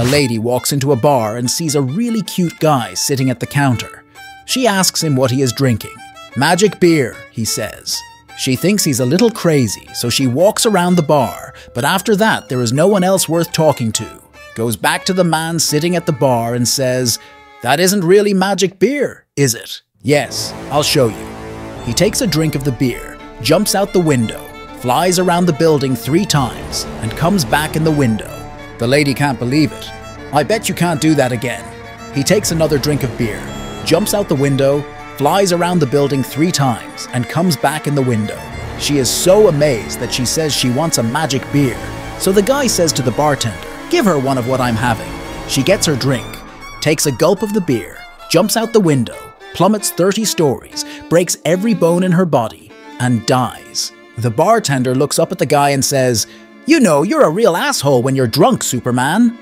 A lady walks into a bar and sees a really cute guy sitting at the counter. She asks him what he is drinking. "Magic beer," he says. She thinks he's a little crazy, so she walks around the bar, but after that there is no one else worth talking to. Goes back to the man sitting at the bar and says, "That isn't really magic beer, is it?" "Yes, I'll show you." He takes a drink of the beer, jumps out the window, flies around the building 3 times, and comes back in the window. The lady can't believe it. "I bet you can't do that again." He takes another drink of beer, jumps out the window, flies around the building 3 times, and comes back in the window. She is so amazed that she says she wants a magic beer. So the guy says to the bartender, "Give her one of what I'm having." She gets her drink, takes a gulp of the beer, jumps out the window, plummets 30 stories, breaks every bone in her body, and dies. The bartender looks up at the guy and says, "You know, you're a real asshole when you're drunk, Superman."